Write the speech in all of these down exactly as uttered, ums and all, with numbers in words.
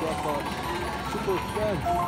drop off super fast. Close.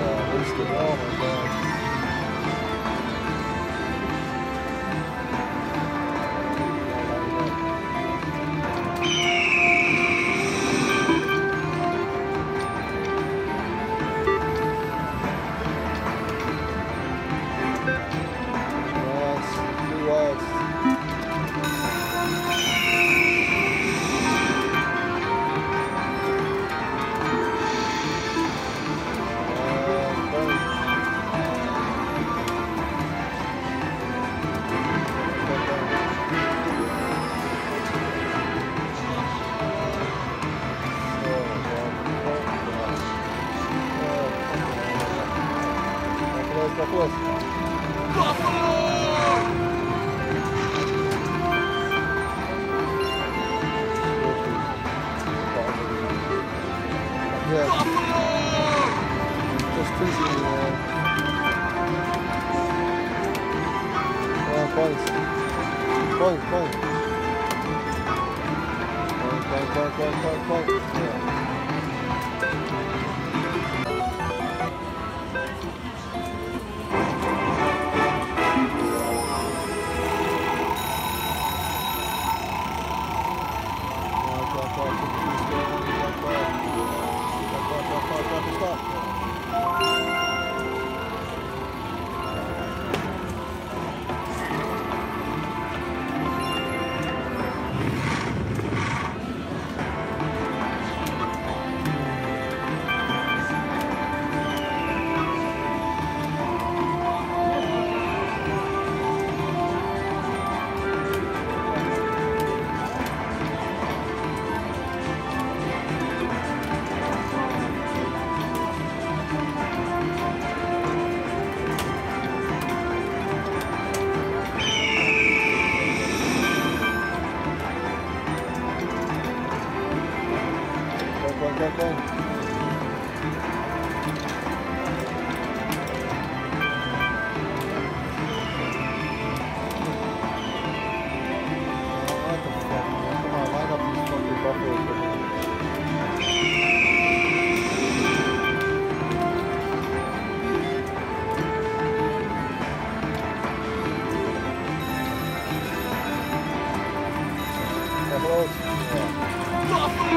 Uh, wasted. Oh my god. That was Buffalo! Yeah. Buffalo! Just freezing. Uh, yeah, points. Point, point. Point, point, point, point, point, point. Yeah. Buffalo!